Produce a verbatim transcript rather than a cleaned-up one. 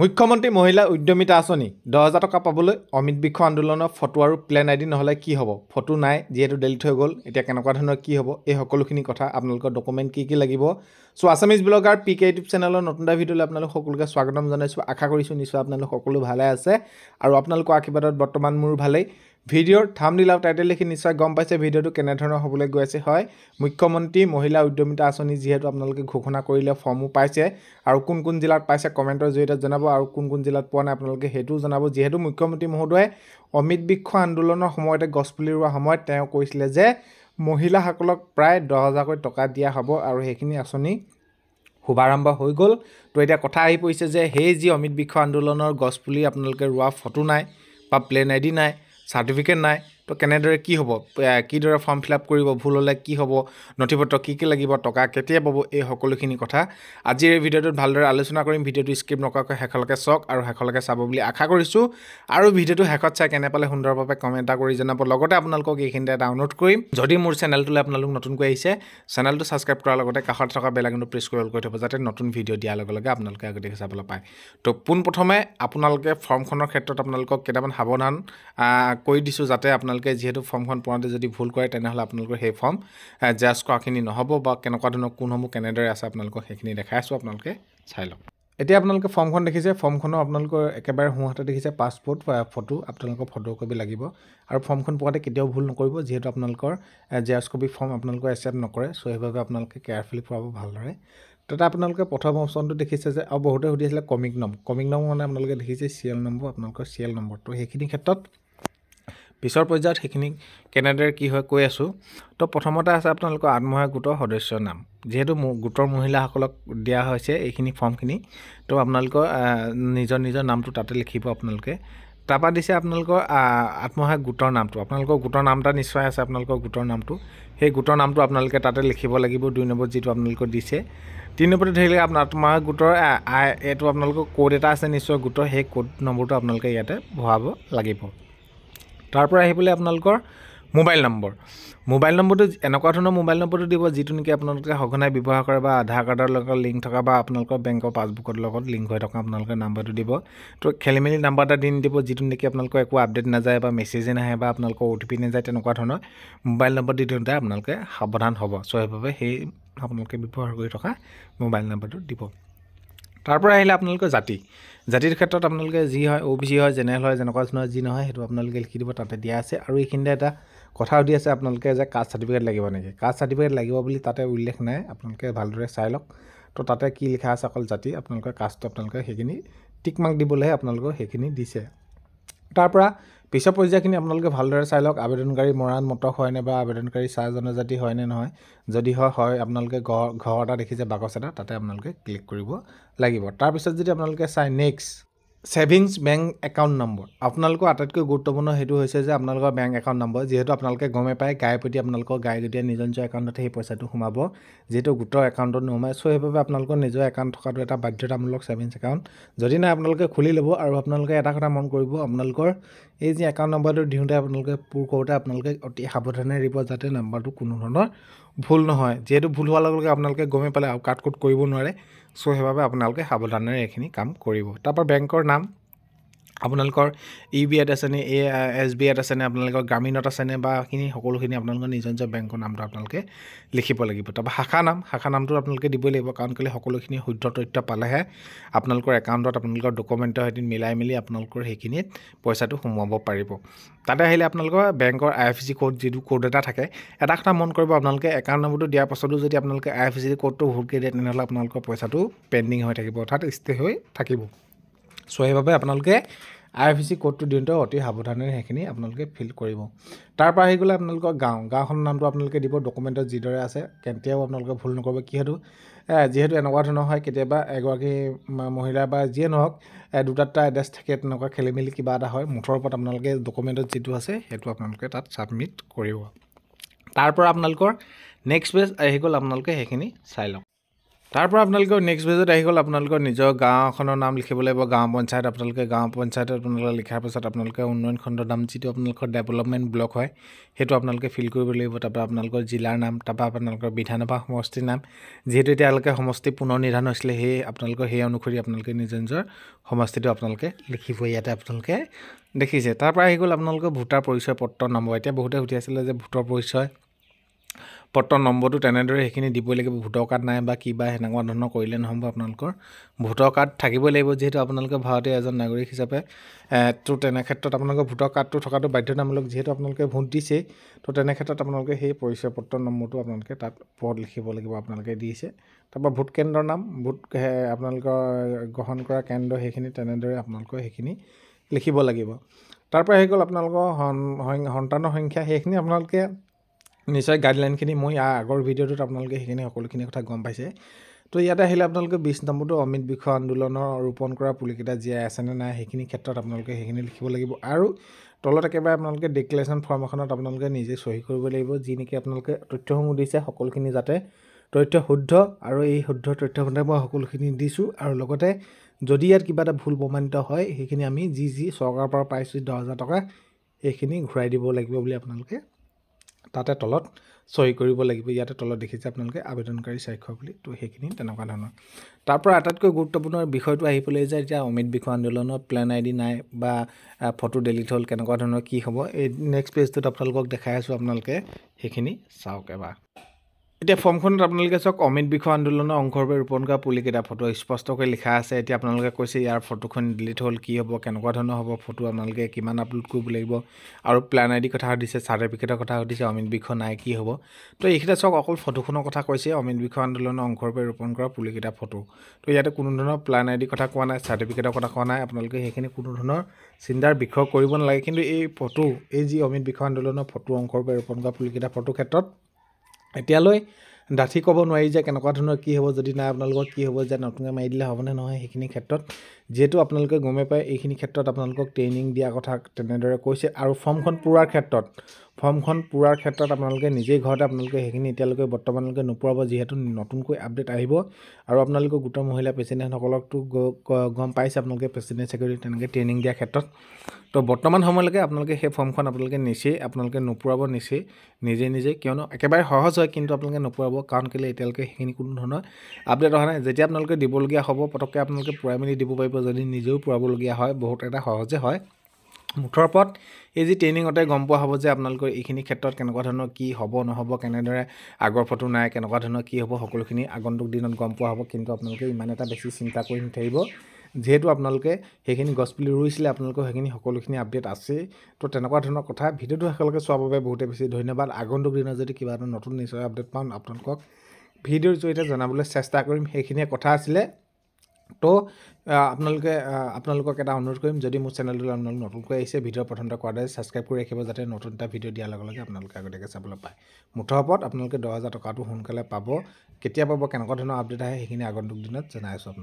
মুখ্যমন্ত্রী মহিলা উদ্যমিতা আঁচনি দহ হাজার টাকা পাবলৈ অমৃত বৃক্ষ আন্দোলনের ফটো আর প্লেন আইডি নহলে কি হব, ফটো নাই যেহেতু ডিলিট হয়ে গেল, এটা কেন ধরনের কি হব, এই সকলখিনি কথা আপনাদের ডকুমেন্ট কি কি লাগবে। So Assamese blogger P K YouTube চ্যানেলের নতুন এটা ভিডিওলে আপনাদের সকলকে স্বাগতম জানাইছো। আশা করছো নিশ্চয় আপনাদের সকলো ভালে আছে আর আপনাদের আশীর্বাদত বর্তমান মোর ভালেই। ভিডিওর থাম্বনেইল আর টাইটেল দেখে নিশ্চয় গম পাইছে ভিডিওটি কেন ধরনের হবলে গৈ আছে। হয় মুখ্যমন্ত্রী মহিলা উদ্যমিতা আঁচনি যেহেতু আপনাদের ঘোষণা করলে ফর্মও পাইছে আর কোন কোন জেলাত পাইছে কমেন্টের জড়িয়ে জানাব, আর কোন কোন জেলাত পোৱা নাই আপনাদের সেটাও জানাব। যেহেতু মুখ্যমন্ত্রী মহোদয়ে অমৃত বৃক্ষ আন্দোলনের সময়তে গছপুলি রোৱাৰ সময়ত তেওঁ কৈছিলে যে মহিলাসকলক প্রায় দহ হাজাৰকৈ টকা দিয়া হব আর সেইখিনি আঁচনি শুভারম্ভ হয়ে গেল। তো এটা কথা আহি পড়ছে যে সেই যে অমৃত বৃক্ষ আন্দোলনের গছপুলি আপনাদের রোৱা ফটো নাই বা প্লেন আইডি নাই, সার্টিফিকেট নাই, তো কেনেদরে কি হব, কিদরে ফর্ম ফিল আপ করব, ভুল হলে কি হব, নথিপত্র কি কি লাগিব, টাকা কেতিয়া পাব, এই সকলখিনি কথা আজিৰ এই ভিডিওটোত ভালদৰে আলোচনা কৰিম। ভিডিওটো স্কিপ নকৰাকৈ শেষলৈকে চাওক আৰু শেষলৈকে চাব বুলি আশা কৰিছোঁ। আৰু ভিডিওটো শেষত চাই কেনে পালে সুন্দৰভাৱে কমেণ্ট এটা কৰি জনাব। লগতে আপোনালোকক এইখিনিতে এটা অনুৰোধ কৰিম, যদি মোৰ চেনেলটোলৈ আপোনালোক নতুনকৈ আহিছে, চেনেলটো ছাবস্ক্ৰাইব কৰাৰ লগতে কাষত থকা বেল আইকনটো প্ৰেছ কৰি অল কৰি থ'ব যাতে নতুন ভিডিঅ' দিয়াৰ লগে লগে আপোনালোকে আগতে চাবলৈ পায়। তো পোনপ্ৰথমে আপোনালোকে ফৰ্মখনৰ ক্ষেত্ৰত আপোনালোকক কেইটামান সাৱধান কৈ দিছোঁ যাতে আপোনালোকে যেহেতু ফর্মখন পড়াতে যদি ভুল করে তাহলে আপনাদের সেই ফর্ম জাজ করাখিনি নহব বা কেন ধরনের কোনসমূহ কেনেদরে আছে আপনাদের সেইখিনি দেখাই আছো, আপনাদের চাই লোক। এটা আপনাদের ফর্মখন দেখিছে, ফর্মখন আপনাদের একেবারে হুঁহাতে দেখিছে পাসপোর্ট ফটো, আপনাদের ফটোকপি লাগবে আর ফর্মখন পড়াতে কেউ ভুল নকরব যেহেতু আপনাদের জেরক্স কপি ফর্ম আপনাদের একসেপ্ট নকরে। সো সেইভাবে আপনাদের কেয়ারফুলি পড়াব ভালদরে। তাতে আপনাদের প্রথম অপশনটা দেখিছে যে আর বহুতে সুধিছিল কমিক নম, কমিক নম মানে আপনাদের দেখিছে সিএল নম্বর, আপনাদের সিএল নম্বর। তো সেইখিনি ক্ষেত্ৰত পিছৰ পৰ্যায়ত সেইখিনি কেনেদৰে কি হয় কৈ আছোঁ। তো প্ৰথমতে আছে আপোনালোকৰ আত্মসহায়ক গোটৰ সদস্যৰ নাম, যেহেতু গোটৰ মহিলাসকলক দিয়া হৈছে এইখিনি ফৰ্মখিনি, তো আপোনালোকৰ নিজৰ নিজৰ নামটো তাতে লিখিব আপোনালোকে। তাৰপৰা দিছে আপোনালোকৰ আত্মসহায়ক গোটৰ নামটো, আপোনালোকৰ গোটৰ নাম এটা নিশ্চয় আছে, আপোনালোকৰ গোটৰ নামটো সেই গোটৰ নামটো আপোনালোকে তাতে লিখিব লাগিব। দুই নম্বৰ যিটো আপোনালোকৰ দিছে, তিনি নম্বৰটো ধৰিলে আপোনাৰ আত্মসহায়ক গোটৰ এইটো আপোনালোকৰ কোড এটা আছে নিশ্চয় গোটৰ, সেই কোড নম্বৰটো আপোনালোকে ইয়াতে ভৰাব লাগিব। তারপরে আহিবলে আপনাদের মোবাইল নম্বর, মোবাইল নম্বরটো এনেকুৱা ধৰণৰ মোবাইল নম্বরটো দিব যিটো নেকি আপোনালোকে সঘনাই ব্যৱহাৰ কৰে বা আধাৰ কাৰ্ডৰ লগত লিংক থকা বা আপোনালোকৰ বেংকৰ পাছবুকৰ লগত লিংক হৈ থকা আপোনালোকে নাম্বাৰটো দিব। তো খেলিমেলি নাম্বাৰ এটা দি দিব যিটো নেকি আপোনালোকৰ একো আপডেট নাযায় বা মেছেজে নাহে বা আপোনালোকৰ অ' টি পি নাযায়, তেনেকুৱা ধৰণৰ মোবাইল নম্বৰ দি দিওঁতে আপোনালোকে সাৱধান হ'ব। চ' সেইবাবে সেই আপোনালোকে ব্যৱহাৰ কৰি থকা মোবাইল নম্বৰটো দিব। তারপরে আহিলে আপনাদের জাতি, জাতির ক্ষেত্রে আপনাদের যি হয় ও বি সি হয়, জেনেরেল হয়, যেন ধরনের যি নহয় সেটা আপনাদের লিখি দিব তাতে দিয়া আছে। আর এইখিনিতে এটা কথা দি আছে আপনাদের যে কাস্ট সার্টিফিকেট লাগবে নাকি, কাস্ট সার্টিফিকেট লাগবে বলে তাতে উল্লেখ নাই, আপনাদের ভালদরে চাই লোক। তো তাতে কি লিখা আছে অকল জাতি, আপনাদের কাস্ট আপনাদের সেইখিনি টিকমার্ক দিবলেহে আপনাদের সেইখিনি দিছে। তারপর পিছৰ পৰ্যায়খিনি আপোনালোকে ভালদৰে চাই লওক, আবেদনকাৰী মৰাণ মটক হয়নে বা আবেদনকাৰী চাহ জনজাতি হয়নে নহয়, যদি হয় হয় আপোনালোকে ঘৰ ঘৰ এটা দেখিছে বাকচ এটা, তাতে আপোনালোকে ক্লিক কৰিব লাগিব। তাৰপিছত যদি আপোনালোকে চাই next savings bank account number, আপোনালোকৰ আটাইতকৈ গুৰুত্বপূৰ্ণ সেইটো হৈছে যে আপোনালোকৰ বেংক একাউণ্ট নম্বৰ, যিহেতু আপোনালোকে গমে পায় গায়ে প্ৰতি আপোনালোকৰ গায়ে যেতিয়া নিজৰ নিজৰ একাউণ্টতে সেই পইচাটো সোমাব, যিহেতু গোটৰ একাউণ্টত নোসোমায়। চ' সেইবাবে আপোনালোকৰ নিজৰ একাউণ্ট থকাটো এটা বাধ্যতামূলক ছেভিংছ একাউণ্ট, যদি নাই আপোনালোকে খুলি ল'ব। আৰু আপোনালোকে এটা কথা মন কৰিব, আপোনালোকৰ এই যে একাউণ্ট নম্বৰটো দিওঁতে আপোনালোকে পূৰ কৰোঁতে আপোনালোকে অতি সাৱধানে দিব যাতে নাম্বাৰটো কোনো ধৰণৰ ভুল নহয়, যিহেতু ভুল হোৱাৰ লগে লগে আপোনালোকে গমে পালে আৰু কাট কুট কৰিব নোৱাৰে। সো সেইভাবে আপোনালোকে সাৱধানেৰে এইখিনি কাম কৰিব। তারপর বেংকৰ নাম আপোনালোকৰ ইউ বি আইত আছেনে, এ এছ বি আইত আছেনে, আপোনালোকৰ গ্ৰামীণত আছেনে বা সেইখিনি সকলোখিনি আপোনালোকৰ নিজৰ নিজৰ বেংকৰ নামটো আপোনালোকে লিখিব লাগিব। তাৰপৰা শাখা নাম, শাখা নামটো আপোনালোকে দিবই লাগিব, কাৰণ কেলে সকলোখিনি শুদ্ধ তথ্য পালেহে আপোনালোকৰ একাউণ্টত আপোনালোকৰ ডকুমেণ্টৰ সৈতে মিলাই মিলি আপোনালোকৰ সেইখিনিত পইচাটো সোমোৱাব পাৰিব। তাতে আহিলে আপোনালোকৰ বেংকৰ আই এফ চি কোড যিটো কোড এটা থাকে, এটা কথা মন কৰিব, আপোনালোকে একাউণ্ট নম্বৰটো দিয়াৰ পাছতো যদি আপোনালোকে আই এফ চি কোডটো ভুলকৈ দিয়ে তেনেহ'লে আপোনালোকৰ পইচাটো পেণ্ডিং হৈ থাকিব, অৰ্থাৎ ষ্টে হৈ থাকিব। সো সেইবাবে আপোনালোকে আই এফ চি কোডটো দিওঁতে অতি সাৱধানেৰে সেইখিনি আপোনালোকে ফিল কৰিব। তাৰপৰা আহি গ'লে আপোনালোকৰ গাঁও, গাঁওখনৰ নামটো আপোনালোকে দিব ডকুমেণ্টত যিদৰে আছে, কেতিয়াও আপোনালোকে ভুল নকৰিব। কিহেতু যিহেতু এনেকুৱা ধৰণৰ হয় কেতিয়াবা এগৰাকী মহিলা বা যিয়ে নহওক দুটা এটা এড্ৰেছ থাকে, তেনেকুৱা খেলি মেলি কিবা এটা হয়, মুঠৰ ওপৰত আপোনালোকে ডকুমেণ্টত যিটো আছে সেইটো আপোনালোকে তাত ছাবমিট কৰিব। তাৰপৰা আপোনালোকৰ নেক্সট পেজ আহি গ'ল, আপোনালোকে সেইখিনি চাই লওক। তারপর আপনাদের নেক্সট পেজত আহি গ'ল আপনাদের নিজৰ গাঁওখনৰ নাম লিখিব লাগিব, গাঁও পঞ্চায়ত। আপোনালোকে গাঁও পঞ্চায়ত আপোনালোকে লিখাৰ পাছত আপোনালোকে উন্নয়ন খণ্ডৰ নাম, যিটো আপোনালোকৰ ডেভেলপমেণ্ট ব্লক হয়, সেইটো আপোনালোকে ফিল কৰিব লাগিব। তাৰপৰা আপোনালোকৰ জিলাৰ নাম, তাৰপৰা আপোনালোকৰ বিধানসভা সমষ্টিৰ নাম। যিহেতু এতিয়ালৈকে সমষ্টি পুনৰ নিৰ্ধাৰণ হৈছিলে, সেই আপোনালোকৰ সেই অনুসৰি আপোনালোকে নিজৰ নিজৰ সমষ্টিটো আপোনালোকে লিখিব। ইয়াতে আপোনালোকে দেখিছে। তাৰপৰা আহি গ'ল আপোনালোকৰ ভোটাৰ পৰিচয় পত্ৰ নম্বৰ। এতিয়া বহুতে সুধি আছিলে যে ভোটাৰ পৰিচয় পত্ৰ নম্বৰটো তেনেদৰে সেইখিনি দিবই লাগিব। ভোটাৰ কাৰ্ড নাই বা কিবা সেনেকুৱা ধৰণৰ কৰিলে নহ'ব। আপোনালোকৰ ভোটাৰ কাৰ্ড থাকিবই লাগিব, যিহেতু আপোনালোকে ভাৰতীয় এজন নাগৰিক হিচাপে তো তেনেক্ষেত্ৰত আপোনালোকৰ ভোটাৰ কাৰ্ডটো থকাটো বাধ্যতামূলক। যিহেতু আপোনালোকে ভোট দিছে, তো তেনেক্ষেত্ৰত আপোনালোকে সেই পৰিচয় পত্ৰ নম্বৰটো আপোনালোকে তাত পদ লিখিব লাগিব, আপোনালোকে দিছে। তাৰপৰা ভোট কেন্দ্ৰৰ নাম, ভোট আপোনালোকৰ গ্ৰহণ কৰা কেন্দ্ৰ, সেইখিনি তেনেদৰে আপোনালোকৰ সেইখিনি লিখিব লাগিব। তাৰপৰা আহি গ'ল আপোনালোকৰ সন্তানৰ সংখ্যা। সেইখিনি আপোনালোকে নিশ্চয় গাইডলাইনখিনি মই ইয়াৰ আগৰ ভিডিঅ'টোত আপোনালোকে সেইখিনি সকলোখিনি কথা গম পাইছে। তো ইয়াতে আহিলে আপোনালোকে বিছ নম্বৰটো অমৃত বৃক্ষ আন্দোলনৰ ৰোপণ কৰা পুলিকেইটা জীয়াই আছেনে নাই, সেইখিনি ক্ষেত্ৰত আপোনালোকে সেইখিনি লিখিব লাগিব। আৰু তলত একেবাৰে আপোনালোকে ডিক্লেৰেশ্যন ফৰ্ম এখনত আপোনালোকে নিজে চহী কৰিব লাগিব, যি নেকি আপোনালোকে তথ্যসমূহ দিছে সকলোখিনি যাতে তথ্য শুদ্ধ, আৰু এই শুদ্ধ তথ্যমতে মই সকলোখিনি দিছোঁ। আৰু লগতে যদি ইয়াত কিবা এটা ভুল প্ৰমাণিত হয়, সেইখিনি আমি যি যি চৰকাৰৰ পৰা পাইছোঁ দহ হাজাৰ টকা, সেইখিনি ঘূৰাই দিব লাগিব বুলি আপোনালোকে তাতে তলত চহী কৰিব লাগিব। ইয়াতে তলত দেখিছে আপোনালোকে আবেদনকাৰী স্বাক্ষৰ বুলি, তো সেইখিনি তেনেকুৱা ধৰণৰ। তাৰপৰা আটাইতকৈ গুৰুত্বপূৰ্ণ বিষয়টো আহি পেলাই যে এতিয়া অমৃত বৃক্ষ আন্দোলনৰ প্লেন আই ডি নাই বা ফটো ডিলিট হ'ল, কেনেকুৱা ধৰণৰ কি হ'ব, এই নেক্সট পেজটোত আপোনালোকক দেখাই আছোঁ। আপোনালোকে সেইখিনি চাওক এবাৰ। এতিয়া ফৰ্মখনত আপোনালোকে চাওক, অমৃত বৃক্ষ আন্দোলনৰ অংশৰূপে ৰোপণ কৰা পুলিকেইটা ফটো স্পষ্টকৈ লিখা আছে। এতিয়া আপোনালোকে কৈছে ইয়াৰ ফটোখন ডিলিট হ'ল, কি হ'ব, কেনেকুৱা ধৰণৰ হ'ব ফটো, আপোনালোকে কিমান আপলোড কৰিব লাগিব, আৰু প্লেন আই ডি কথা সুধিছে, চাৰ্টিফিকেটৰ কথা সুধিছে, অমৃত বৃক্ষ নাই কি হ'ব। তো এইকেইটা চাওক, অকল ফটোখনৰ কথা কৈছে, অমৃত বৃক্ষ আন্দোলনৰ অংশৰূপে ৰোপণ কৰা পুলিকেইটা ফটো। তো ইয়াতে কোনো ধৰণৰ প্লেন আই ডি কথা কোৱা নাই, চাৰ্টিফিকেটৰ কথা কোৱা নাই। আপোনালোকে সেইখিনি কোনো ধৰণৰ চিন্তাৰ বিষয় কৰিব নালাগে। কিন্তু এই ফটো, এই যি অমৃত বৃক্ষ আন্দোলনৰ ফটো অংশৰূপে ৰোপণ কৰা পুলিকেইটা ফটোৰ ক্ষেত্ৰত এতিয়ালৈ ডাঠি ক'ব নোৱাৰি যে কেনেকুৱা ধৰণৰ কি হ'ব, যদি নাই আপোনালোকৰ কি হ'ব, যে নতুনকৈ মাৰি দিলে হ'বনে নহয়। সেইখিনি ক্ষেত্ৰত যিহেতু আপোনালোকে গমে পায়, এইখিনি ক্ষেত্ৰত আপোনালোকক ট্ৰেইনিং দিয়া কথা তেনেদৰে কৈছে। আৰু ফৰ্মখন পূৰাৰ ক্ষেত্ৰত ফৰ্মখন পূৰাৰ ক্ষেত্ৰত আপোনালোকে নিজেই ঘৰতে আপোনালোকে সেইখিনি এতিয়ালৈকে বৰ্তমানলৈকে নোপোৱাব, যিহেতু নতুনকৈ আপডেট আহিব। আৰু আপোনালোকৰ গোটৰ মহিলা প্ৰেচিডেণ্টসকলকতো গম পাইছে আপোনালোকে, প্ৰেচিডেণ্ট ছেক্ৰেটাৰী তেনেকৈ ট্ৰেইনিং দিয়াৰ ক্ষেত্ৰত। তো বৰ্তমান সময়লৈকে আপোনালোকে সেই ফৰ্মখন আপোনালোকে নিচেই আপোনালোকে নোপোৱাব, নিচেই নিজে নিজে, কিয়নো একেবাৰে সহজ হয়, কিন্তু আপোনালোকে নোপোৱাব। কাৰণ কেলৈ এতিয়ালৈকে সেইখিনি কোনো ধৰণৰ আপডেট অহা নাই। যেতিয়া আপোনালোকে দিবলগীয়া হ'ব, পটককৈ আপোনালোকে পূৰাই মেলি দিব পাৰিব। যদি নিজেও পূৰাবলগীয়া হয়, বহুত এটা সহজে হয়। মুঠৰ ওপৰত এই যি ট্ৰেইনিঙতে গম পোৱা হ'ব যে আপোনালোকৰ এইখিনি ক্ষেত্ৰত কেনেকুৱা ধৰণৰ কি হ'ব নহ'ব, কেনেদৰে আগৰ ফটো নাই, কেনেকুৱা ধৰণৰ কি হ'ব, সকলোখিনি আগন্তুক দিনত গম পোৱা হ'ব। কিন্তু আপোনালোকে ইমান এটা বেছি চিন্তা কৰি নাথাকিব, যিহেতু আপোনালোকে সেইখিনি গছপুলি ৰুইছিলে, আপোনালোকৰ সেইখিনি সকলোখিনি আপডেট আছে। তো তেনেকুৱা ধৰণৰ কথা ভিডিঅ'টো শেষলৈকে চোৱাৰ বাবে বহুতে বেছি ধন্যবাদ। আগন্তুক দিনত যদি কিবা এটা নতুন নিশ্চয় আপডেট পাওঁ, আপোনালোকক ভিডিঅ'ৰ জৰিয়তে জনাবলৈ চেষ্টা কৰিম। সেইখিনিয়ে কথা আছিলে। তো আপোনালোকে আপোনালোকক এটা অনুৰোধ কৰিম, যদি মোৰ চেনেলটোলৈ আপোনালোক নতুনকৈ আহিছে, ভিডিঅ' প্ৰথমতে কোৱাৰ দৰে ছাবস্ক্ৰাইব কৰি ৰাখিব, যাতে নতুন এটা ভিডিঅ' দিয়াৰ লগে লগে আপোনালোকে আগতীয়াকৈ চাবলৈ পায়। মুঠৰ ওপৰত আপোনালোকে দহ হাজাৰ টকাটো সোনকালে পাব। কেতিয়া পাব, কেনেকুৱা ধৰণৰ আপডেট আহে, সেইখিনি আগন্তুক দিনত জনাই আছোঁ আপোনালোকক।